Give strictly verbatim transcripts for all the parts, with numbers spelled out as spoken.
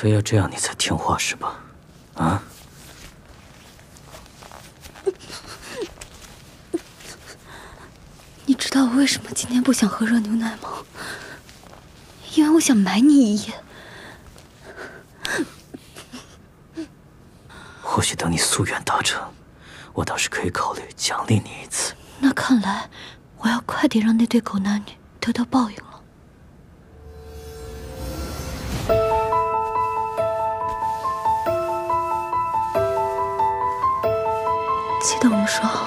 非要这样你才听话是吧？啊？你知道我为什么今天不想喝热牛奶吗？因为我想埋你一夜。或许等你夙愿达成，我倒是可以考虑奖励你一次。那看来，我要快点让那对狗男女得到报应了。 记得我们说好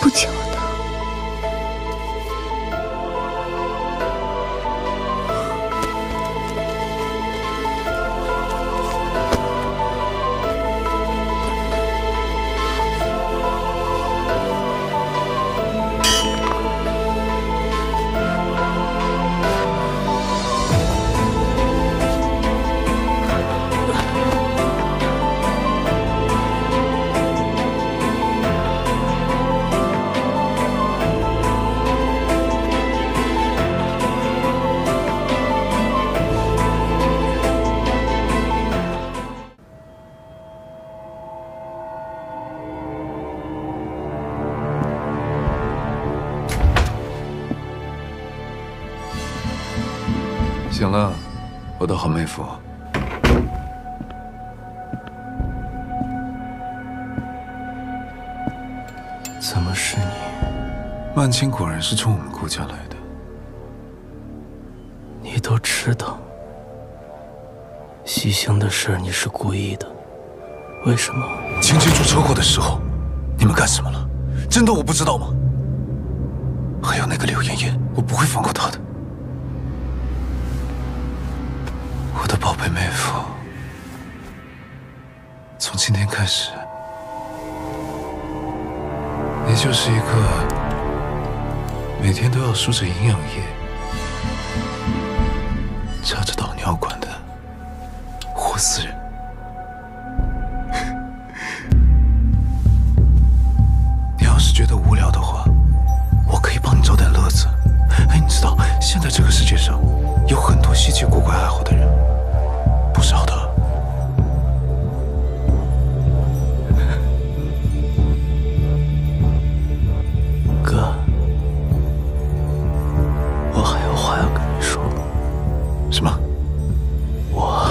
不求的。行了，我的好妹夫。怎么是你？曼青果然是冲我们顾家来的。你都知道，西乡的事你是故意的，为什么？青青出车祸的时候，你们干什么了？真的我不知道吗？还有那个柳妍妍，我不会放过她的。 我的宝贝妹夫，从今天开始，你就是一个每天都要输着营养液、插着导尿管的活死人。你要是觉得无聊的话，我可以帮你找点乐子。哎，你知道现在这个世界上有很多稀奇古怪爱好的人。 不少的，哥，我还有话要跟你说。什么？我，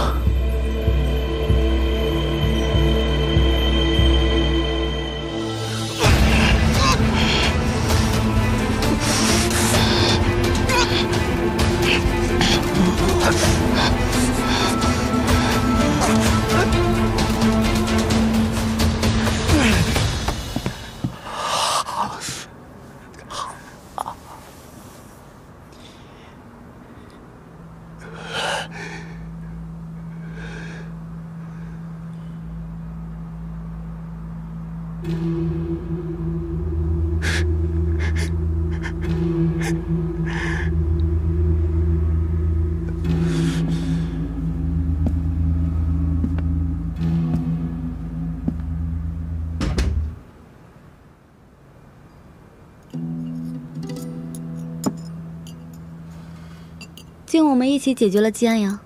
今我们一起解决了季安阳，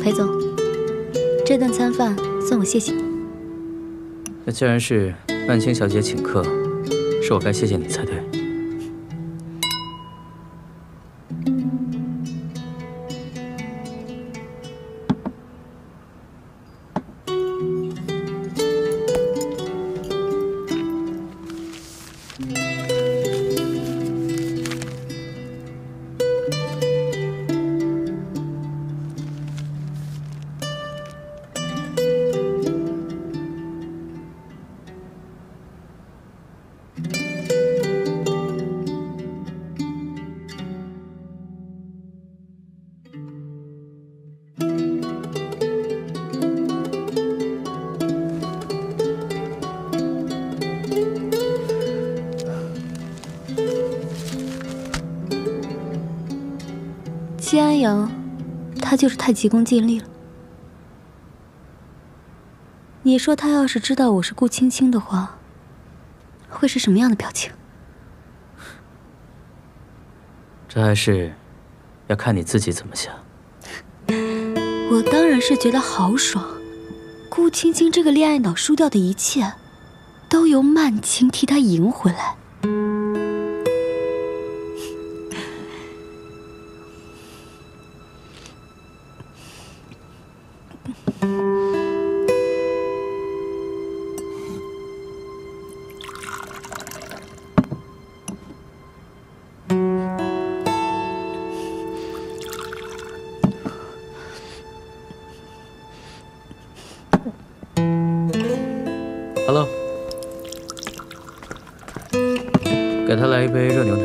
裴总，这顿餐饭算我谢谢你。那既然是曼青小姐请客，是我该谢谢你才对。季安阳，他就是太急功近利了。你说他要是知道我是顾青青的话，会是什么样的表情？这还是要看你自己怎么想。我当然是觉得好爽。顾青青这个恋爱脑输掉的一切，都由曼青替她赢回来。Hello， 给他来一杯热牛奶。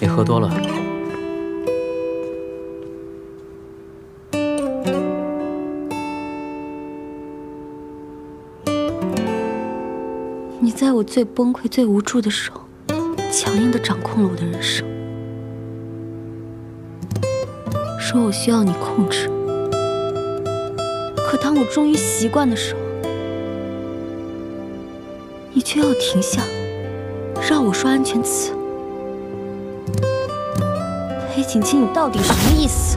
你喝多了。你在我最崩溃、最无助的时候，强硬地掌控了我的人生，说我需要你控制。可当我终于习惯的时候，你却要停下，让我说安全词。裴景清，你到底什么意思？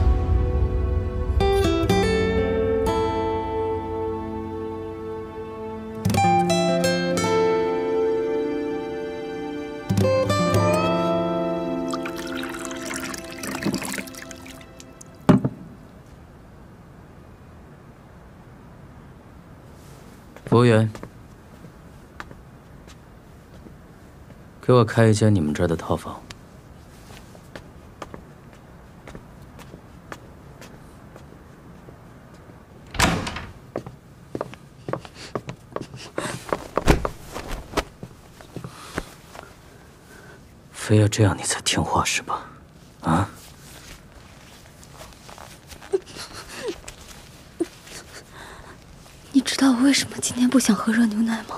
服务员，给我开一间你们这儿的套房。非要这样你才听话是吧？啊？ 你知道我为什么今天不想喝热牛奶吗？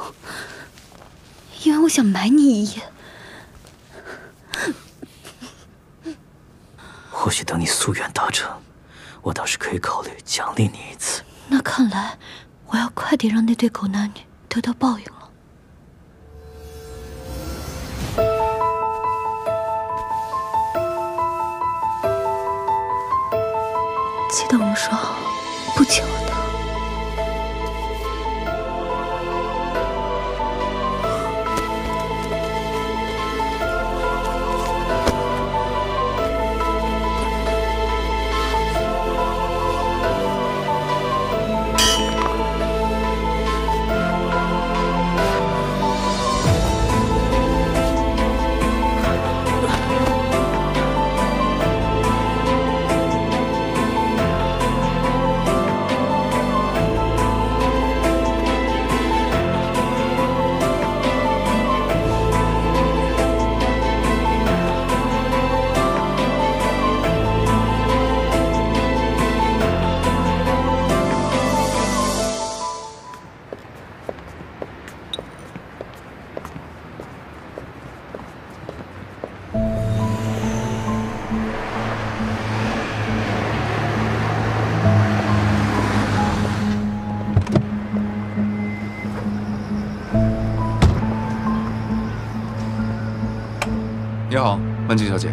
因为我想埋你一夜。或许等你夙愿达成，我倒是可以考虑奖励你一次。那看来，我要快点让那对狗男女得到报应了。 记得我们说好不请我的。你好，曼青小姐，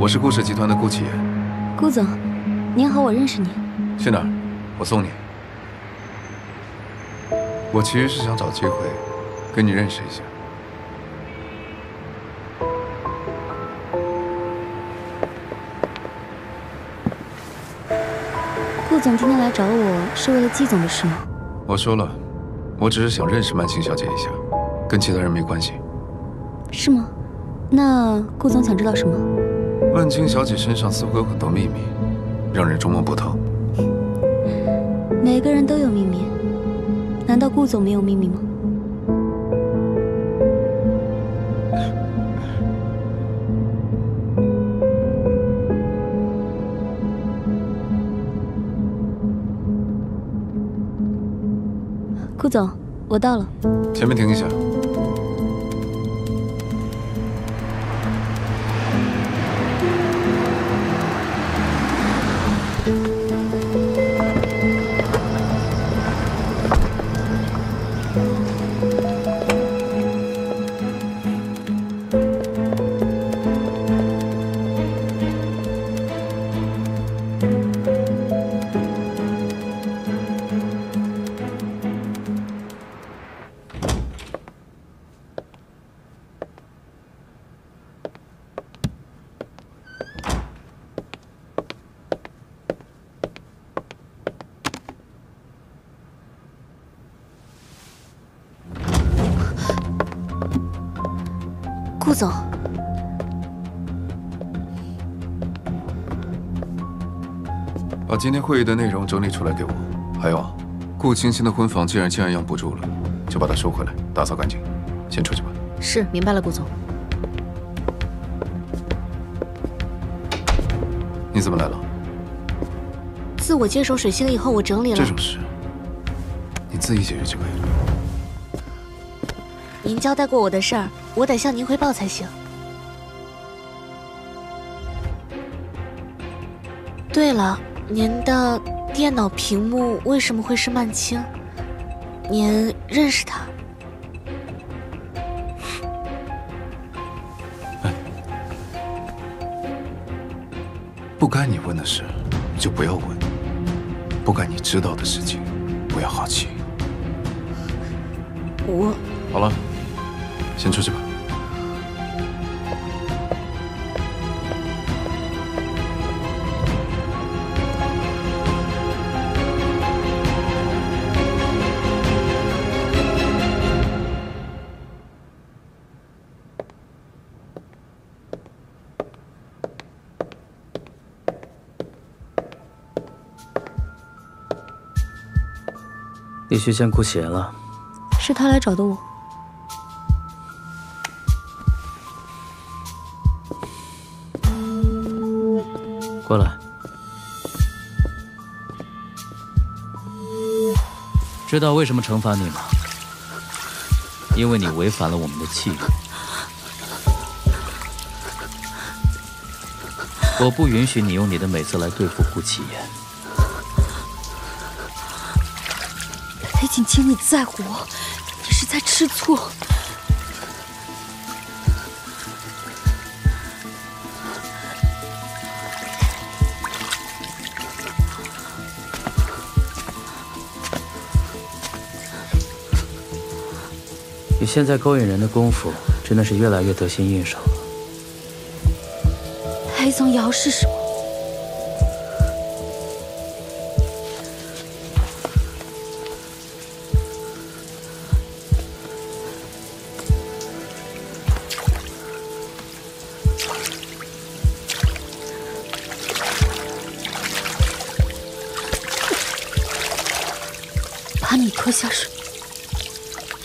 我是顾氏集团的顾启言。顾总，您好，我认识您。去哪儿？我送你。我其实是想找机会跟你认识一下。 顾总今天来找我是为了季总的事吗？我说了，我只是想认识曼青小姐一下，跟其他人没关系。是吗？那顾总想知道什么？曼青小姐身上似乎有很多秘密，让人捉摸不透。每个人都有秘密，难道顾总没有秘密吗？顾总，我到了。前面停一下。顾总，把今天会议的内容整理出来给我。还有啊，顾青青的婚房既然建安阳不住了，就把它收回来，打扫干净。先出去吧。是，明白了，顾总。你怎么来了？自我接手水星以后，我整理了。这种事，你自己解决就可以了。 您交代过我的事儿，我得向您汇报才行。对了，您的电脑屏幕为什么会是曼青？您认识他？哎，不该你问的事，你就不要问；不该你知道的事情，不要好奇。我好了。 先出去吧。你去见顾邪了？是他来找的我。 过来，知道为什么惩罚你吗？因为你违反了我们的契约。我不允许你用你的美色来对付顾启言。裴景清，你在乎我，你是在吃醋。 你现在勾引人的功夫，真的是越来越得心应手了。裴总姚是什么？把你拖下水。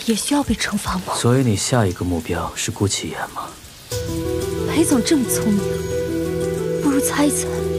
也需要被惩罚吗？所以你下一个目标是顾启言吗？裴总这么聪明，不如猜一猜。